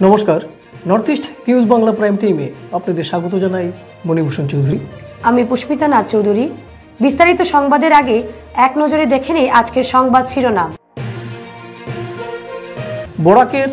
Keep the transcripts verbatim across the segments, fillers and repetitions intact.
नमस्कार north east news Bangla prime टीमे आपनादेर स्वागत जानाई मणिभूषण चौधुरी आमी पुष्पिता नाथ चौधुरी। विस्तारित संबादेर आगे एक नजरे देखे नेই आजकेर संबाद शिरोनाम। बराकेर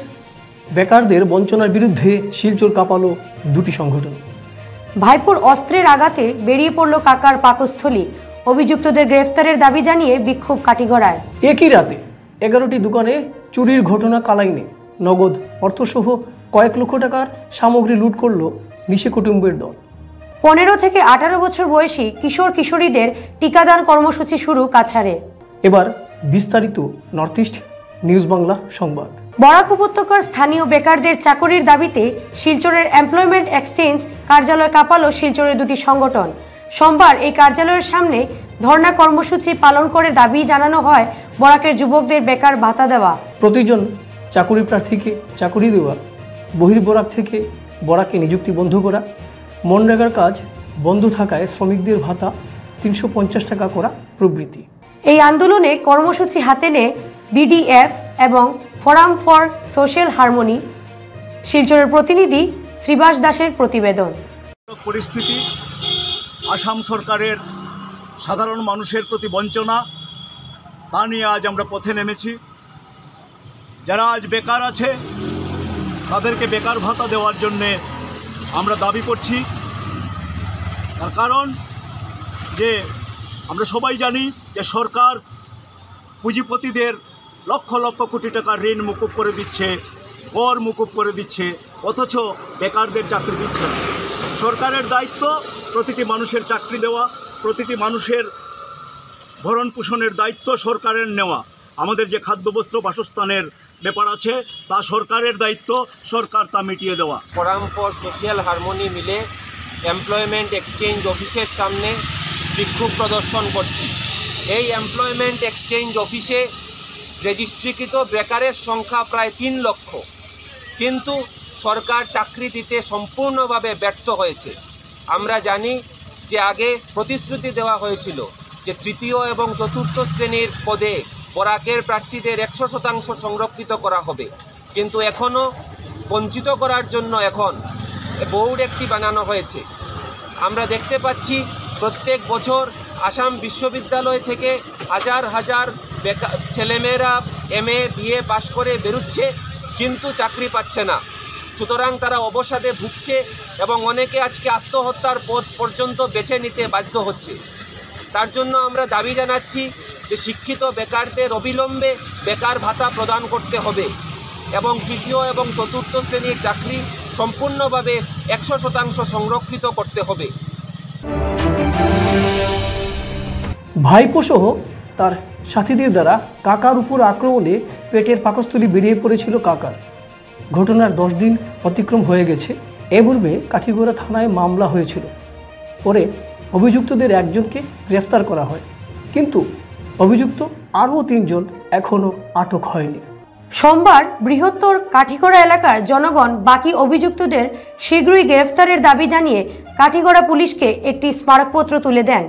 बेकारदेर वंचनार बिरुद्धे शिलचर कापालो दुटी संगठन। भाईपुर अस्त्रेर आघाते बेरिये पड़लो काकार पाकस्थली। अभियुक्तदेर ग्रेफतारेर दाबी जानिये विक्षोभ काठीगड़ाय़। एकई राते एगारोटी दुकाने चुरिर घटना कालाइने नगद अर्थसह कयेक लक्ष टाकार सामग्री लूट करलो निशे कुटुम्बेर दल। पंद्रह थेके अठारो बछर बयसी किशोर किशोरीदेर टीकादान कर्मसूची शुरू काछारे। एबार विस्तारित नर्थ ईस्ट न्यूज बांगला संबाद। बराक उपत्यकार स्थानीय बेकारदेर चाकरिर दाबिते शिलचरेर एमप्लयमेंट एक्सचेंज कार्यालय कापालो शिलचरेर दुटी संगठन। सोमवार এই কার্যালয়ের সামনে ধর্ণা কর্মসূচি পালন করে দাবি জানানো হয় বরাকের যুবকদের বেকার ভাতা দেওয়া, প্রতিজন চাকরি প্রার্থীকে চাকরি দেওয়া, বহির বরাক থেকে বরাকে নিযুক্তি বন্ধ করা, মনরেগার কাজ বন্ধ থাকায় শ্রমিকদের ভাতা তিনশো পঞ্চাশ টাকা করা প্রভৃতি। এই আন্দোলনে কর্মসূচি হাতে নিয়ে বিডিএফ এবং ফোরাম ফর সোশ্যাল হারমোনি শিলচরের প্রতিনিধি শ্রীবাস দাসের প্রতিবেদন। পরিস্থিতি আসাম সরকারের সাধারণ মানুষের প্রতি বঞ্চনা, তা নিয়ে আজ আমরা পথে নেমেছি। যারা আজ বেকার আছে তাদেরকে বেকার ভাতা দেওয়ার জন্যে আমরা দাবি করছি। তার কারণ যে আমরা সবাই জানি যে সরকার পুঁজিপতিদের লক্ষ লক্ষ কোটি টাকার ঋণ মুকুব করে দিচ্ছে, কর মুকুব করে দিচ্ছে, অথচ বেকারদের চাকরি দিচ্ছে না। সরকারের দায়িত্ব প্রতিটি মানুষের চাকরি দেওয়া, প্রতিটি মানুষের ভরণ পোষণের দায়িত্ব সরকারের নেওয়া। আমাদের যে খাদ্যবস্ত্র বাসস্থানের ব্যাপার আছে তা সরকারের দায়িত্ব, সরকার তা মিটিয়ে দেওয়া। ফোরাম ফর সোশ্যাল হারমোনি মিলে এমপ্লয়মেন্ট এক্সচেঞ্জ অফিসের সামনে বিক্ষোভ প্রদর্শন করছি। এই এমপ্লয়মেন্ট এক্সচেঞ্জ অফিসে রেজিস্ট্রিকৃত বেকারের সংখ্যা প্রায় তিন লক্ষ, কিন্তু সরকার চাকরি দিতে সম্পূর্ণভাবে ব্যর্থ হয়েছে। আমরা জানি যে আগে প্রতিশ্রুতি দেওয়া হয়েছিল যে তৃতীয় এবং চতুর্থ শ্রেণীর পদে বরাকের প্রার্থীদের একশো শতাংশ সংরক্ষিত করা হবে, কিন্তু এখনও বঞ্চিত করার জন্য এখন বোর্ড একটি বানানো হয়েছে। আমরা দেখতে পাচ্ছি প্রত্যেক বছর আসাম বিশ্ববিদ্যালয় থেকে হাজার হাজার বেকার ছেলেমেয়েরা এম এ বিএ পাশ করে বেরোচ্ছে, কিন্তু চাকরি পাচ্ছে না। সুতরাং তারা অবসাদে ভুগছে এবং অনেকে আজকে আত্মহত্যার পথ পর্যন্ত বেছে নিতে বাধ্য হচ্ছে। তার জন্য আমরা দাবি জানাচ্ছি যে শিক্ষিত বেকারদের অবিলম্বে বেকার ভাতা প্রদান করতে হবে এবং তৃতীয় এবং চতুর্থ শ্রেণীর চাকরি সম্পূর্ণভাবে একশো শতাংশ সংরক্ষিত করতে হবে। ভাইপোসহ তার সাথীদের দ্বারা কাকার উপর আক্রমণে পেটের পাকস্থলী বেরিয়ে পড়েছিল কাকার। ঘটনার দশ দিন অতিক্রম হয়ে গেছে। এ পূর্বে কাঠিগড়া থানায় মামলা হয়েছিল, পরে অভিযুক্তদের একজনকে গ্রেফতার করা হয়, কিন্তু অভিযুক্ত আরও তিনজন এখনও আটক হয়নি। সোমবার বৃহত্তর কাঠিগড়া এলাকার জনগণ বাকি অভিযুক্তদের শীঘ্রই গ্রেফতারের দাবি জানিয়ে কাঠিগড়া পুলিশকে একটি স্মারকপত্র তুলে দেন।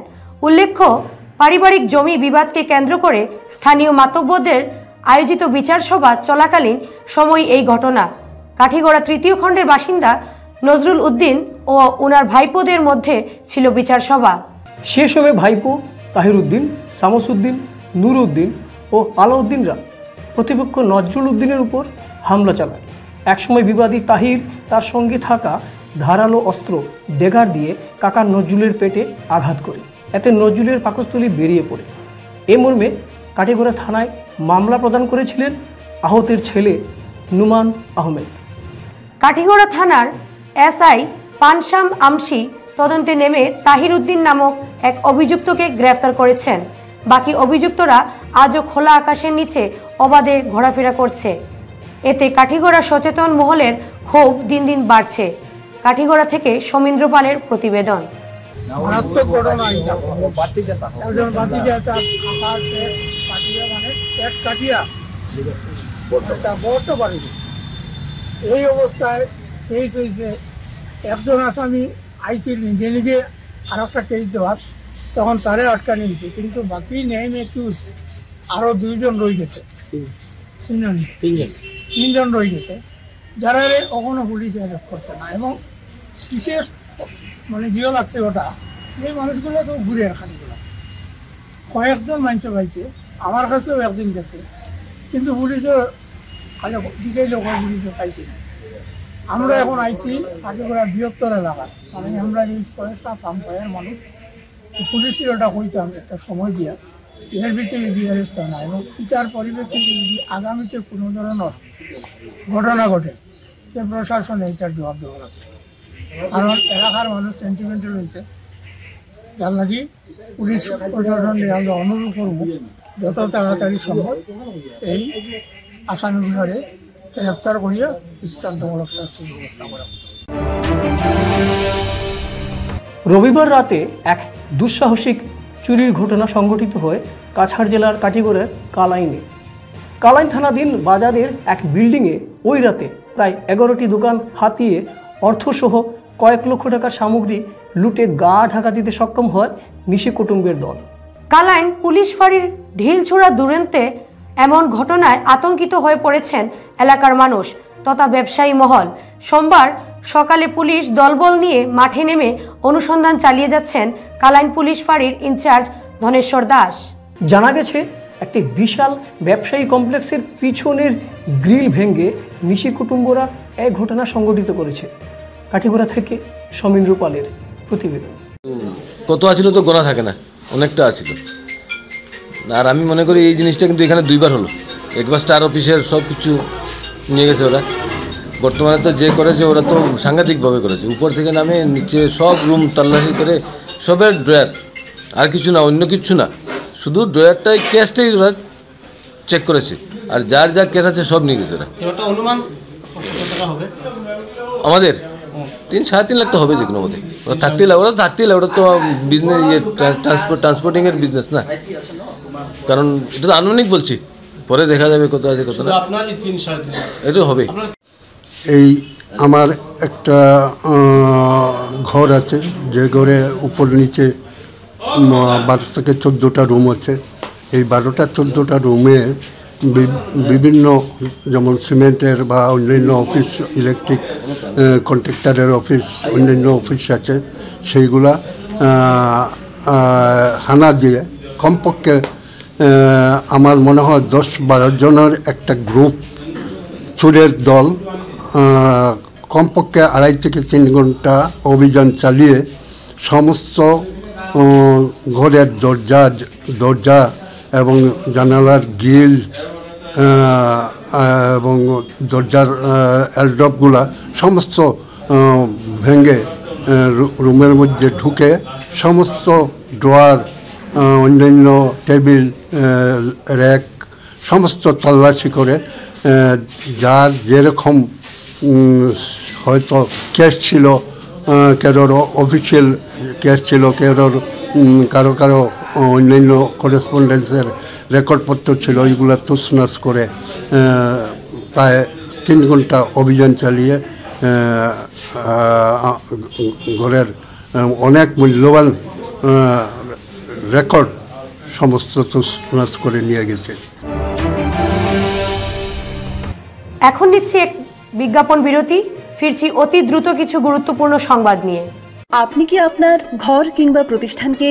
উল্লেখ্য, পারিবারিক জমি বিবাদকে কেন্দ্র করে স্থানীয় মাতব্বরদের আয়োজিত বিচার সভা চলাকালীন সময় এই ঘটনা। কাঠিগড়া তৃতীয় খণ্ডের বাসিন্দা নজরুল উদ্দিন ও ওনার ভাইপোদের মধ্যে ছিল বিচার সভা। সে সময় ভাইপো তাহির উদ্দিন, শামসুদ্দিন, নূর উদ্দিন ও আলাউদ্দিনরা প্রতিপক্ষ নজরুল উদ্দিনের উপর হামলা চালায়। একসময় বিবাদী তাহির তার সঙ্গে থাকা ধারালো অস্ত্র ডেগার দিয়ে কাকা নজরুলের পেটে আঘাত করে, এতে নজরুলের পাকস্থলী বেরিয়ে পড়ে। এ মর্মে কাঠিগড়া থানায় মামলা প্রদান করেছিলেন আহতের ছেলে নুমান আহমেদ। কাঠিগড়া থানার এসআই পানশাম আমশি তদন্তে নেমে তাহির উদ্দিন নামক এক অভিযুক্তকে গ্রেফতার করেছেন। বাকি অভিযুক্তরা আজও খোলা আকাশের নিচে অবাধে ঘোরাফেরা করছে। এতে কাঠিগড়া সচেতন মহলের ক্ষোভ দিন দিন বাড়ছে। কাঠিগড়া থেকে সমীন্দ্র পালের প্রতিবেদন। এই অবস্থায় কেস হয়েছে, একজন আসামি আইসি নিজে নিজে আর একটা কেস দেওয়ার, তখন তারাই আটকা নিয়েছে, কিন্তু বাকি নেই একটু আরও দুইজন রয়ে গেছে, তিনজন তিনজন তিনজন রয়ে গেছে। যারা ওখানে পুলিশে অ্যারেস্ট করছে না এবং বিশেষ মানে জিও লাগছে ওটা এই মানুষগুলো তো ঘুরে খানিগুলো কয়েকজন মানুষ পাইছে আমার কাছেও একদিন গেছে কিন্তু পুলিশের খালি দিকেই লোক পুলিশে পাইছে না। আমরা এখন আইছি কাঠিগড়া বৃহত্তর এলাকা মানে আমরা এই ফরেস্ট সামসায়ের মানুষ পুলিশের ওটা হইতাম একটা সময় দিয়া এর ভিতরে যদি অ্যারেস্ট না এবং তার পরিপ্রেক্ষিতে যদি আগামীতে কোনো ধরনের ঘটনা ঘটে সে প্রশাসন এইটার জবাব দেওয়া লাগবে কারণ এলাকার মানুষ সেন্টিমেন্টাল হয়েছে যার নাকি পুলিশ প্রশাসনকে আমরা অনুরোধ করব যত তাড়াতাড়ি সম্ভব এই আসামিগুলোকে গ্রেফতার করিয়া দৃষ্টান্তমূলক শাস্তির ব্যবস্থা করা। রবিবার রাতে এক দুঃসাহসিক চুরির ঘটনা সংঘটিত হয় কাছাড় জেলার কাঠিগড়ার কালাইনে। কালাইন থানাধীন বাজারের এক বিল্ডিংয়ে ওই রাতে প্রায় এগারোটি দোকান হাতিয়ে অর্থসহ কয়েক লক্ষ টাকার সামগ্রী লুটে গা ঢাকা দিতে সক্ষম হয় নিশি কুটুম্বের দল। কালাইন পুলিশ ফাঁড়ির ঢিল ছোড়া দুরন্তে এমন ঘটনায় আতঙ্কিত হয়ে পড়েছেন এলাকার মানুষ তথা ব্যবসায়ী মহল। সোমবার সকালে পুলিশ দলবল নিয়ে মাঠে নেমে অনুসন্ধান চালিয়ে যাচ্ছেন কালাইন পুলিশ ফাঁড়ির ইনচার্জ ধনেশ্বর দাস। জানা গেছে একটি বিশাল ব্যবসায়ী কমপ্লেক্সের পিছনের গ্রিল ভেঙে নিশি কুটুম্বরা এই ঘটনা সংঘটিত করেছে। কাঠিগড়া থেকে সমীন রূপালের প্রতিবেদন। কত আছিল তো গোনা থাকে না, অনেকটা আছিল। আর আমি মনে করি এই জিনিসটা কিন্তু এখানে দুইবার হলো, একবার স্টার অফিসের সব কিছু নিয়ে গেছে ওরা। বর্তমানে তো যে করেছে ওরা তো সাংঘাতিকভাবে করেছে, উপর থেকে নামে নিচে সব রুম তল্লাশি করে সবের ড্রয়ার, আর কিছু না অন্য কিছু না, শুধু ড্রয়ারটাই ক্যাশটাই ওরা চেক করেছে আর যার যা ক্যাশ আছে সব নিয়ে গেছে ওরা। অনুমান আমাদের তিন সাড়ে তিন লাখ তো হবে যে কোনো মধ্যে, ওরা থাকতেই লাগে, ওরা থাকতেই লাগে, ওরা তো বিজনেস ইয়ে ট্রান্সপোর্ট ট্রান্সপোর্টিংয়ের বিজনেস না, কারণ এটা তো আনুমানিক বলছি, পরে দেখা যাবে কত আছে কত না, এটা হবে। এই আমার একটা ঘর আছে যে ঘরে উপর নিচে বারো থেকে চোদ্দোটা রুম আছে, এই বারোটা চোদ্দোটা রুমে বিভিন্ন যেমন সিমেন্টের বা অন্যান্য অফিস, ইলেকট্রিক কন্ট্রাক্টরের অফিস, অন্যান্য অফিস আছে, সেইগুলা হানা দিয়ে কমপক্ষে আমার মনে হয় দশ বারো জনের একটা গ্রুপ চুরের দল কমপক্ষে আড়াই থেকে তিন ঘন্টা অভিযান চালিয়ে সমস্ত ঘরের দরজা দরজা এবং জানালার গ্রিল এবং দরজার এলড্রপগুলা সমস্ত ভেঙে রুমের মধ্যে ঢুকে সমস্ত ড্রয়ার, অন্যান্য টেবিল, র্যাক সমস্ত তল্লাশি করে যার যেরকম হয়তো ক্যাশ ছিল, কারোর অফিসিয়াল ক্যাশ ছিল, কারোর কারো কারো অন্যান্য করেসপন্ডেন্সের রেকর্ডপত্র ছিল, এইগুলো তুসনাস করে প্রায় তিন ঘন্টা অভিযান চালিয়ে ঘরের অনেক মূল্যবান রেকর্ড সমস্ত তুসনাস করে নিয়ে গেছে। এখন নিচ্ছি এক বিজ্ঞাপন বিরতি, ফিরছি অতি দ্রুত কিছু গুরুত্বপূর্ণ সংবাদ নিয়ে। আপনি কি আপনার ঘর কিংবা প্রতিষ্ঠানকে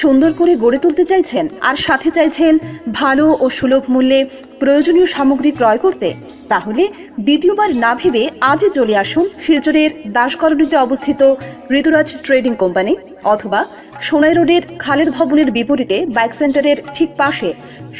সুন্দর করে গড়ে তুলতে চাইছেন আর সাথে চাইছেন ভালো ও সুলভ মূল্যে প্রয়োজনীয় সামগ্রী ক্রয় করতে? তাহলে দ্বিতীয়বার না ভেবে আজই চলে আসুন শিলচরের দাসকলোনিতে অবস্থিত ঋতুরাজ ট্রেডিং কোম্পানি অথবা সোনাই রোডের খালেদ ভবনের বিপরীতে বাইক সেন্টারের ঠিক পাশে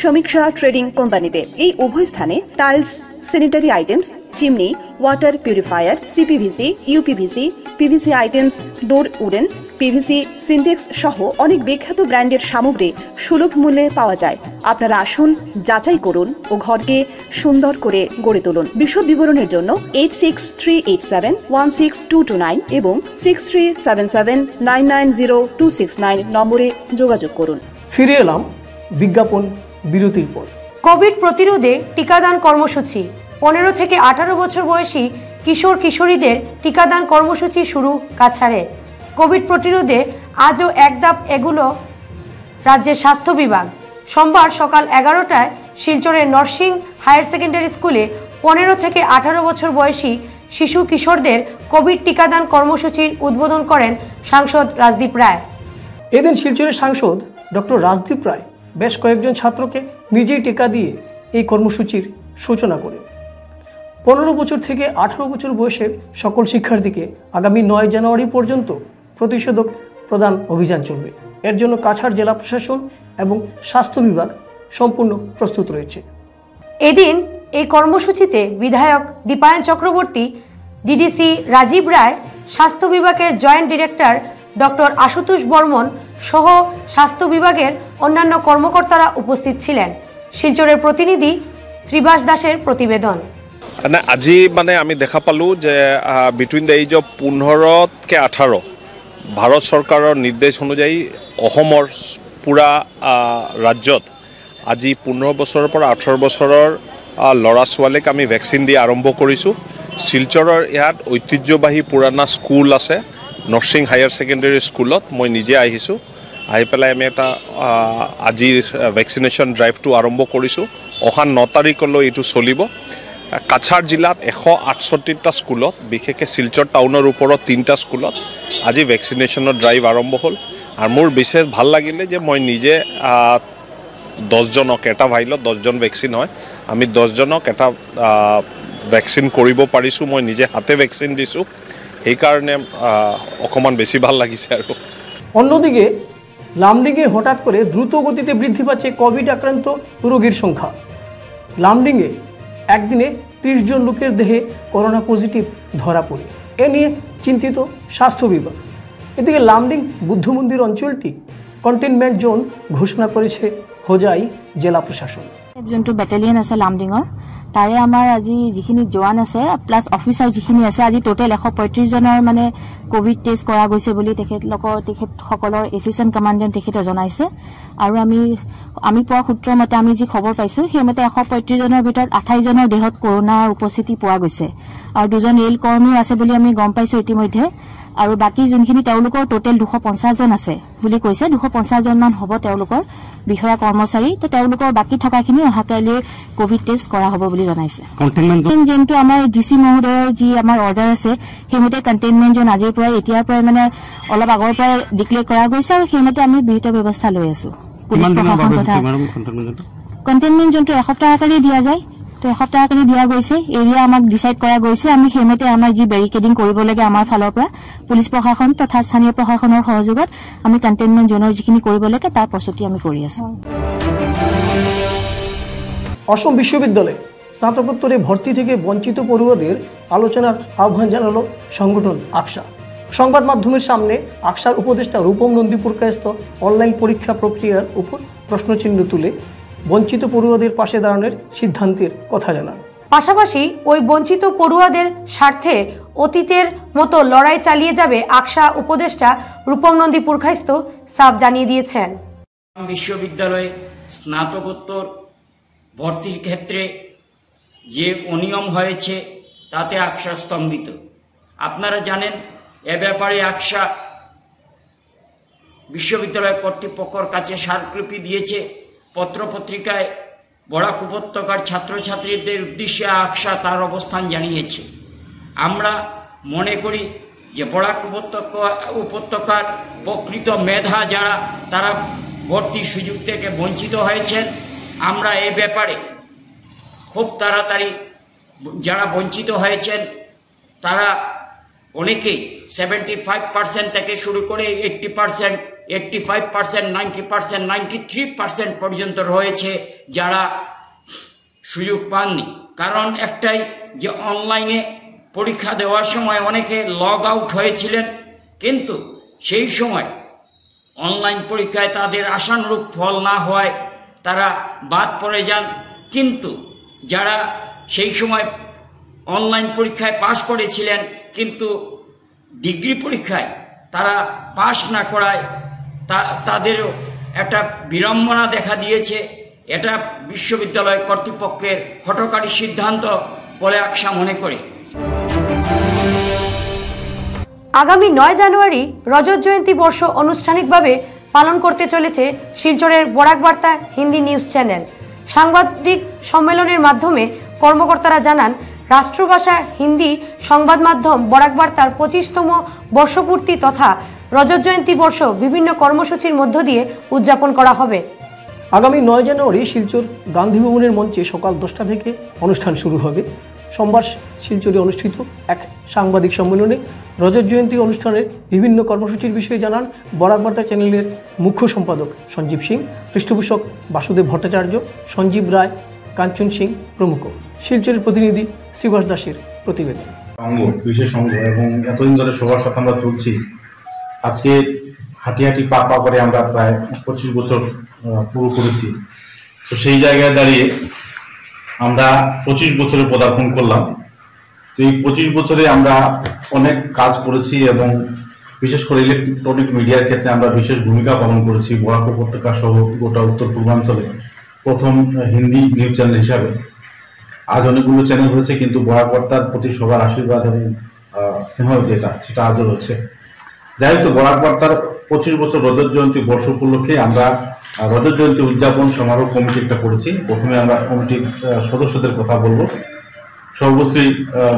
সমীক্ষা ট্রেডিং কোম্পানিতে। এই উভয় স্থানে tiles, sanitary items, chimney, water purifier, CPVC, UPVC, PVC items, door wooden, PVC, Sintex সহ অনেক বিখ্যাত ব্র্যান্ডের সামগ্রী সুলভ মূল্যে পাওয়া যায়। আপনারা আসুন, যাচাই করুন ও ঘরকে সুন্দর করে গড়ে তুলুন। বিশদ বিবরণের জন্য eight six three eight seven one six two two nine এবং six three seven seven nine nine zero two six nine নম্বরে যোগাযোগ করুন। ফিরে এলাম বিজ্ঞাপন বিরতির পর। কোভিড প্রতিরোধে টিকাদান কর্মসূচি, পনেরো থেকে আঠারো বছর বয়সী কিশোর কিশোরীদের টিকাদান কর্মসূচি শুরু কাছাড়ে। কোভিড প্রতিরোধে আজও এক ধাপ এগুলো রাজ্যের স্বাস্থ্য বিভাগ। সোমবার সকাল এগারোটায় শিলচরের নরসিং হায়ার সেকেন্ডারি স্কুলে पंद्रह থেকে আঠারো বছর বয়সী শিশু কিশোরদের কোভিড টিকাদান কর্মসূচির উদ্বোধন করেন সাংসদ রাজদীপ রায়। এদিন শিলচরের সাংসদ ডক্টর রাজদীপ রায় বেশ কয়েকজন ছাত্রকে নিজেই টিকা দিয়ে এই কর্মসূচির সূচনা করেন। পনেরো বছর থেকে আঠারো বছর বয়সের সকল শিক্ষার্থীকে আগামী নয় জানুয়ারি পর্যন্ত প্রতিষেধক প্রদান অভিযান চলবে। এর জন্য কাছাড় জেলা প্রশাসন এবং স্বাস্থ্য বিভাগ সম্পূর্ণ প্রস্তুত রয়েছে। এদিন এই কর্মসূচিতে বিধায়ক দীপায়ন চক্রবর্তী, ডিডিসি রাজীব রায়, স্বাস্থ্য বিভাগের joint director doctor Ashutosh Barman সহ স্বাস্থ্য বিভাগের অন্যান্য কর্মকর্তারা উপস্থিত ছিলেন। শিলচরের প্রতিনিধি শ্রীবাস দাসের প্রতিবেদন। মানে আজি মানে আমি দেখা পালো যে বিটুইন দ্য এজ অফ পনেরোকে আঠারো ভারত সরকারের নির্দেশ অনুযায়ী অসমৰ পুরা রাজ্যত আজি পনেরো বছরের পর আঠারো বছরের লড়া ছোৱালীক আমি ভ্যাকসিন দিয়ে আরম্ভ করেছো। শিলচরের ইয়াত ঐতিহ্যবাহী পুরানা স্কুল আছে, নার্সিং হায়ার সেকেন্ডারি স্কুলত মই নিজে আহিছো। আহি পেলাই আমি এটা আজির ভ্যাকসিনেশন ড্রাইভটো আরম্ভ করেছো। অহা ন তারিখলৈ এইটো চলিব। কাছাড় জিলাত এশ আটষট্টিটা স্কুলত, বিশেষকৈ শিলচর টাউনের উপরত তিনটা স্কুলত আজি ভ্যাকসিনেশনের ড্রাইভ আরম্ভ হল। আর মোর বিশেষ ভাল লাগিলে যে মই নিজে দশজনক এটা ভাইলত দশজন ভ্যাকসিন হয়, আমি দশজনক এটা ভ্যাকসিন কৰিব পাৰিছো। মই নিজে হাতে ভ্যাকসিন দিছো, এই কারণে অকমান বেশি ভাল লাগিছে। আর অন্যদিকে লামডিংয়ে হঠাৎ করে দ্রুত গতিতে বৃদ্ধি পাচ্ছে কোভিড আক্রান্ত রোগীর সংখ্যা। লামডিংয়ে একদিনে ত্রিশ জন লোকের দেহে করোনা পজিটিভ ধরা পড়ে, এ নিয়ে চিন্তিত স্বাস্থ্য বিভাগ। এদিকে লামডিং বুদ্ধ মন্দির অঞ্চলটি কন্টেনমেন্ট জোন ঘোষণা করেছে হোজাই জেলা প্রশাসন। যোনটো ব্যাটালিয়ন আছে লামডিংর, তারে আমার আজি যিখিনি জওয়ান আছে প্লাস অফিসার যিখিনি আছে, আজি টোটাল এশ পঁয়ত্রিশ জনের মানে কোভিড টেস্ট করা গেছে বলে তেখেতলোকৰ তেখেতসকলৰ এসিস্টেন্ট কমান্ডেন্ট তেখেতে জানাইছে। আর আমি আমি পোৱা সূত্র মতে আমি যে খবর পাইছো সেইমতে এশ পঁয়ত্রিশ জনের ভিতর আঠাইশ জনের দেহত করোনার উপস্থিতি পোৱা গৈছে। আর দুজন রেল কর্মীও আছে বলে আমি গম পাইছো ইতিমধ্যে। আর বাকি যোনখিনি তেওঁলোকৰ টোটাল দুশ পঞ্চাশ জন আছে বলে কৈছে, দুশ পঞ্চাশ জন মান হব তেওঁলোকৰ বিষয়া কর্মচারী। তো তেওঁলোকৰ বাকি থাকাখিনি অহাকালিয়ে কোভিড টেস্ট করা হব বলে জানাইছে। যোনটো আমার ডিসি মহোদয়ৰ যি আমার অর্ডার আছে সেইমতে কন্টেইনমেন্ট জোন আজিৰ পৰা এতিয়াৰ পৰা মানে অলপ আগৰ পৰা ডিক্লেয়ার করা গৈছে। আর সেইমতে আমি বিহিত ব্যবস্থা লৈ আছো। কন্টেইনমেন্ট জোনটো এসপ্তাহ কালি দিয়া যায়, তো এসপ্তাহ কালি দিয়া গৈছে। এরিয়া আমাক ডিসাইড করা গৈছে। আমি সেইমতে আমার যে ব্যারিকেডিং করব লাগে আমার ফালৰ পৰা পুলিশ প্রশাসন তথা স্থানীয় প্রশাসনের সহযোগত আমি কন্টেইনমেন্ট জোনের যিখিনি করব লাগে তার প্রস্তুতি আমি কৰি আছো। অসম বিশ্ববিদ্যালয়ে স্নাতকোত্তরে ভর্তি থেকে বঞ্চিত পড়ুয়াদের আলোচনার আহ্বান জানালো সংগঠন আকসা। সংবাদ মাধ্যমের সামনে আকসার উপদেষ্টা রূপম নন্দীপুরকায়স্থ অনলাইন পরীক্ষা প্রক্রিয়ার উপর প্রশ্নচিহ্ন তুলে বঞ্চিত পড়ুয়াদের পাশে দাঁড়ানোর সিদ্ধান্তের কথা জানান। পাশাপাশি ওই বঞ্চিত পড়ুয়াদের স্বার্থে অতীতের মতো লড়াই চালিয়ে যাবে আকসা উপদেষ্টা রূপম নন্দীপুরকায়স্থ সাফ জানিয়ে দিয়েছেন। বিশ্ববিদ্যালয়ে স্নাতকোত্তর ভর্তির ক্ষেত্রে যে অনিয়ম হয়েছে তাতে আকসা স্তম্ভিত। আপনারা জানেন এ ব্যাপারে আকসা বিশ্ববিদ্যালয় কর্তৃপক্ষের কাছে স্মারকলিপি দিয়েছে। পত্রপত্রিকায় বরাক উপত্যকার ছাত্রছাত্রীদের উদ্দেশ্যে আকসা তার অবস্থান জানিয়েছে। আমরা মনে করি যে বরাক উপত্যকা উপত্যকার প্রকৃত মেধা যারা, তারা ভর্তির সুযোগ থেকে বঞ্চিত হয়েছেন। আমরা এ ব্যাপারে খুব তাড়াতাড়ি যারা বঞ্চিত হয়েছেন তারা অনেকেই সেভেন্টি ফাইভ পার্সেন্ট থেকে শুরু করে eighty percent eighty five percent ninety percent ninety three percent পর্যন্ত রয়েছে যারা সুযোগ পাননি। কারণ একটাই যে অনলাইনে পরীক্ষা দেওয়ার সময় অনেকে লগ আউট হয়েছিলেন, কিন্তু সেই সময় অনলাইন পরীক্ষায় তাদের আশানুরূপ ফল না হওয়ায় তারা বাদ পড়ে যান। কিন্তু যারা সেই সময় অনলাইন পরীক্ষায় পাশ করেছিলেন কিন্তু ডিগ্রি পরীক্ষায় তারা পাশ না করায় তাদেরও একটা বিড়ম্বনা দেখা দিয়েছে। এটা বিশ্ববিদ্যালয় কর্তৃপক্ষের হঠকারী সিদ্ধান্ত বলে আকসা মনে করে। আগামী নয় জানুয়ারি রজত জয়ন্তী বর্ষ আনুষ্ঠানিকভাবে পালন করতে চলেছে শিলচরের বরাক বার্তা হিন্দি নিউজ চ্যানেল। সাংবাদিক সম্মেলনের মাধ্যমে কর্মকর্তারা জানান রাষ্ট্রভাষা হিন্দি সংবাদ মাধ্যম বরাক বার্তার পঁচিশতম বর্ষপূর্তি তথা রজত জয়ন্তী বর্ষ বিভিন্ন কর্মসূচির মধ্য দিয়ে উদযাপন করা হবে। আগামী নয় জানুয়ারি শিলচর গান্ধী ভবনের মঞ্চে সকাল দশটা থেকে অনুষ্ঠান শুরু হবে। সোমবার শিলচরে অনুষ্ঠিত এক সাংবাদিক সম্মেলনে রজত জয়ন্তী অনুষ্ঠানের বিভিন্ন কর্মসূচির বিষয়ে জানান বরাক বার্তা চ্যানেলের মুখ্য সম্পাদক সঞ্জীব সিং, পৃষ্ঠপোষক বাসুদেব ভট্টাচার্য, সঞ্জীব রায়, কাঞ্চন সিং প্রমুখ। শিলচরের প্রতিনিধি শ্রীবাস দাসের প্রতিবেদন। অঙ্গ বিশেষ অঙ্গ এবং এতদিন ধরে সবার সাথে আমরা চলছি। আজকে হাঁটি হাঁটি পা পা করে আমরা প্রায় পঁচিশ বছর পুরো করেছি। তো সেই জায়গায় দাঁড়িয়ে আমরা পঁচিশ বছরে পদার্পণ করলাম। তো এই পঁচিশ বছরে আমরা অনেক কাজ করেছি এবং বিশেষ করে ইলেকট্রনিক মিডিয়ার ক্ষেত্রে আমরা বিশেষ ভূমিকা পালন করেছি। বরাক উপত্যকা সহ গোটা উত্তর পূর্বাঞ্চলে প্রথম হিন্দি নিউজ চ্যানেল হিসাবে আজ অনেকগুলো চ্যানেল হয়েছে, কিন্তু বরাক বার্তার প্রতি সবার আশীর্বাদ এবং স্নেহ যেটা সেটা আজও রয়েছে। যাই হোক, তো বরাক বার্তার পঁচিশ বছর রজত জয়ন্তী বর্ষ উপলক্ষে আমরা রজত জয়ন্তী উদযাপন সমারোহ কমিটি একটা করেছি। প্রথমে আমরা কমিটির সদস্যদের কথা বলবো। সর্বশ্রী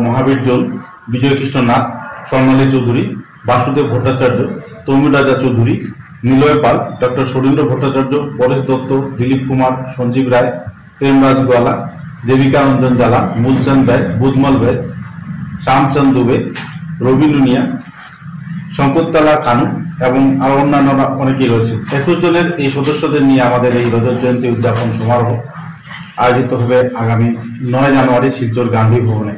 মহাবীর জোন, বিজয়কৃষ্ণ নাথ, স্বর্ণালী চৌধুরী, বাসুদেব ভট্টাচার্য, তৌমির রাজা চৌধুরী, নিলয় পাল, ডক্টর সুরেন্দ্র ভট্টাচার্য, পরেশ দত্ত, দিলীপ কুমার, সঞ্জীব রায়, প্রেমরাজ গোয়ালা, দেবিকা রঞ্জন জালা, মূলচাঁদ ভাই, বুধমল ভাই, শ্যামচাঁদ দুবে, রবি নুনিয়া, শঙ্করতলা কানু এবং আরও অন্যান্যরা অনেকেই রয়েছে। একুশ জনের এই সদস্যদের নিয়ে আমাদের এই রজত জয়ন্তী উদযাপন সমারোহ আয়োজিত হবে আগামী নয় জানুয়ারি শিলচর গান্ধী ভবনে।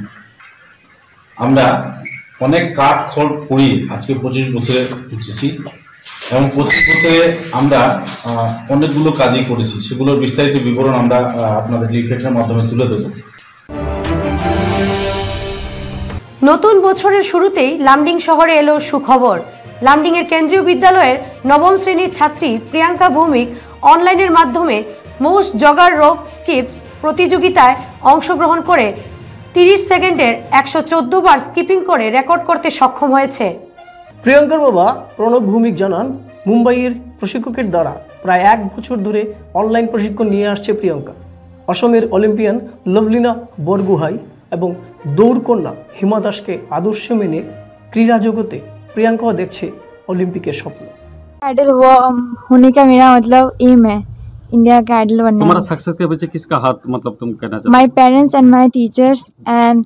আমরা অনেক কাঠ খড় করি আজকে পঁচিশ বছরে উঠেছি এবং পঁচিশ বছরে আমরা অনেকগুলো কাজই করেছি। সেগুলোর বিস্তারিত বিবরণ আমরা আপনাদের লিফলেটের মাধ্যমে তুলে দেব। নতুন বছরের শুরুতেই লামডিং শহরে এলো সুখবর। লামডিংয়ের কেন্দ্রীয় বিদ্যালয়ের নবম শ্রেণীর ছাত্রী প্রিয়াঙ্কা ভৌমিক অনলাইনের মাধ্যমে মোস্ট জগার রোপ স্কিপস প্রতিযোগিতায় অংশগ্রহণ করে তিরিশ সেকেন্ডের একশো চোদ্দ বার স্কিপিং করে রেকর্ড করতে সক্ষম হয়েছে। প্রিয়াঙ্কার বাবা প্রণব ভৌমিক জানান, মুম্বাইয়ের প্রশিক্ষকের দ্বারা প্রায় এক বছর ধরে অনলাইন প্রশিক্ষণ নিয়ে আসছে প্রিয়াঙ্কা। অসমের অলিম্পিয়ান লভলিনা বরগোহাই এবং দৌড়কন্যা হিমা দাসকে আদর্শ মেনে ক্রীড়া জগতে प्रियंका देखछे ओलंपिक के स्वप्न। आइडल वो होने का मेरा मतलब एम है, इंडिया का आइडल बनना। तुम्हारा सक्सेस के पीछे किसका हाथ मतलब तुम कहना चाहते? My parents and my teachers and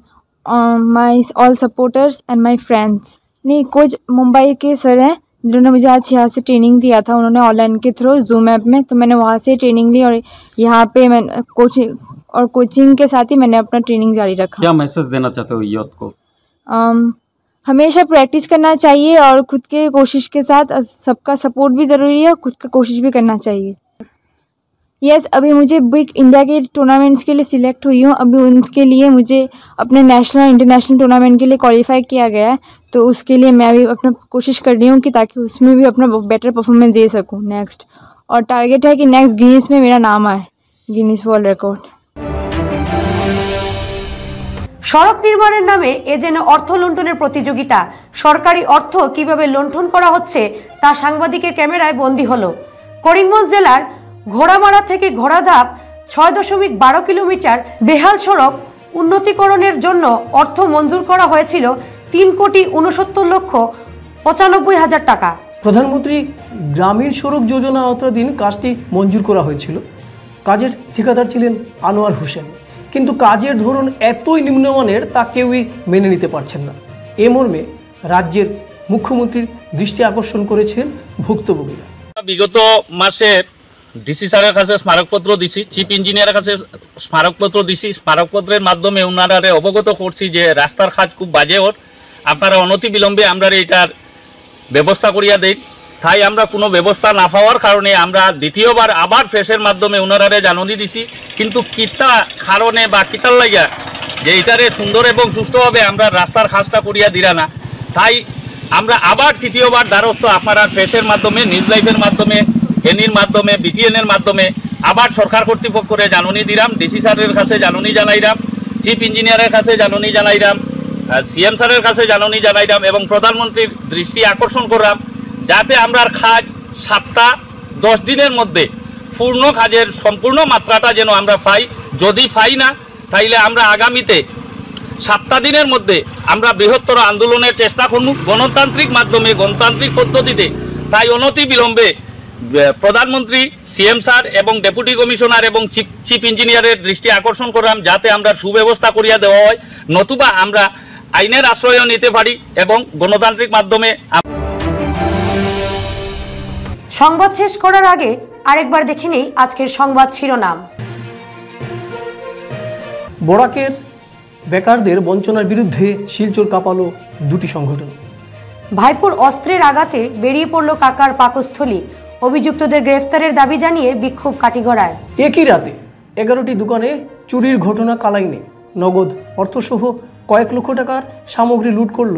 my all supporters and my friends. नहीं, कुछ मुंबई के सर हैं जिन्होंने मुझे आज यहाँ से ट्रेनिंग दिया था। उन्होंने ऑनलाइन के थ्रू जूम ऐप में, तो मैंने वहाँ से ट्रेनिंग ली और यहाँ पे मैं कोचिंग और कोचिंग के साथ ही मैंने अपना ट्रेनिंग जारी रखा। क्या मैसेज देना चाहते हो यूथ को? हमेशा प्रैक्टिस करना चाहिए और खुद के कोशिश के साथ सबका सपोर्ट भी ज़रूरी है, खुद का कोशिश भी करना चाहिए। यस, अभी मुझे बिग इंडिया के टूर्नामेंट्स के लिए सिलेक्ट हुई हूँ। अभी उनके लिए मुझे अपने नेशनल इंटरनेशनल टूर्नामेंट के लिए क्वालिफाई किया गया है, तो उसके लिए मैं अभी अपना कोशिश कर रही हूँ कि ताकि उसमें भी अपना बेटर परफॉर्मेंस दे सकूँ नेक्स्ट। और टारगेट है कि नेक्स्ट गिनीस में मेरा नाम आए, गिनीस वर्ल्ड रिकॉर्ड। সড়ক নির্মাণের নামে এ যেন অর্থ লুণ্ঠনের প্রতিযোগিতা। সরকারি অর্থ কিভাবে লুণ্ঠন করা হচ্ছে তা সাংবাদিকের ক্যামেরায় বন্দী হলো। করিমগঞ্জ জেলার ঘোড়ামারা থেকে ঘোড়াধাপ ছয় দশমিক বারো কিলোমিটার বেহাল সড়ক উন্নতিকরণের জন্য অর্থ মঞ্জুর করা হয়েছিল তিন কোটি উনসত্তর লক্ষ পঁচানব্বই হাজার টাকা। প্রধানমন্ত্রী গ্রামীণ সড়ক যোজনা আওতাধীন কাজটি মঞ্জুর করা হয়েছিল। কাজের ঠিকাদার ছিলেন আনোয়ার হোসেন, কিন্তু কাজের ধরন এতই নিম্নমানের তা কেউই মেনে নিতে পারছেন না। এ মর্মে রাজ্যের মুখ্যমন্ত্রীর দৃষ্টি আকর্ষণ করেছেন ভুক্তভোগীরা। বিগত মাসে ডিসি স্যারের কাছে স্মারকপত্র দিছি, চিফ ইঞ্জিনিয়ারের কাছে স্মারকপত্র দিছি। স্মারকপত্রের মাধ্যমে ওনারা অবগত করছি যে রাস্তার কাজ খুব বাজে ওর, আপনারা অনতিবিলম্বে আমরা এটার ব্যবস্থা করিয়া দেন। তাই আমরা কোনো ব্যবস্থা না পাওয়ার কারণে আমরা দ্বিতীয়বার আবার ফেসের মাধ্যমে ওনারারে জাননি দিছি, কিন্তু কিতা কারণে বা কিতার লাগিয়া যে এটারে সুন্দর এবং সুষ্ঠুভাবে আমরা রাস্তার কাজটা করিয়া দিরা না, তাই আমরা আবার তৃতীয়বার দ্বারস্থ আপনারা ফেসের মাধ্যমে, নিউজ লাইভের মাধ্যমে, এনির মাধ্যমে, বিটিএনের মাধ্যমে আবার সরকার কর্তৃপক্ষরে জাননি দিলাম। ডিসি স্যারের কাছে জাননি জানাইলাম, চিফ ইঞ্জিনিয়ারের কাছে জাননি জানাইলাম, সিএম স্যারের কাছে জাননি জানাইলাম এবং প্রধানমন্ত্রীর দৃষ্টি আকর্ষণ করলাম যাতে আমরা কাজ সাতটা দশ দিনের মধ্যে পূর্ণ কাজের সম্পূর্ণ মাত্রাটা যেন আমরা পাই। যদি পাই না তাইলে আমরা আগামীতে সাতটা দিনের মধ্যে আমরা বৃহত্তর আন্দোলনের চেষ্টা করব গণতান্ত্রিক মাধ্যমে গণতান্ত্রিক পদ্ধতিতে। তাই অনতি বিলম্বে প্রধানমন্ত্রী সিএম স্যার এবং ডেপুটি কমিশনার এবং চিফ চিফ ইঞ্জিনিয়ারের দৃষ্টি আকর্ষণ করলাম যাতে আমরা সুব্যবস্থা করিয়া দেওয়া হয়, নতুবা আমরা আইনের আশ্রয় নিতে পারি এবং গণতান্ত্রিক মাধ্যমে। সংবাদ শেষ করার আগে আরেকবার দেখে নেই আজকের সংবাদ শিরোনাম। বরাকের বেকারদের বঞ্চনার বিরুদ্ধে শিলচর কাঁপালো দুটি সংগঠন। ভাইপুর অস্ত্রের আঘাতে বেরিয়ে পড়ল কাকার পাকস্থলী, অভিযুক্তদের গ্রেফতারের দাবি জানিয়ে বিক্ষোভ কাটিগড়ায়। একই রাতে এগারোটি দোকানে চুরির ঘটনা কালাইনে, নগদ অর্থসহ কয়েক লক্ষ টাকার সামগ্রী লুট করল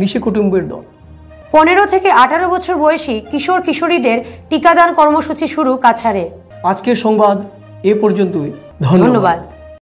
নিশি কুটুম্বের দল। পনেরো থেকে আঠারো বছর বয়সী কিশোর কিশোরীদের টিকাদান কর্মসূচি শুরু কাছাড়ে। আজকের সংবাদ এ পর্যন্তই, ধন্যবাদ।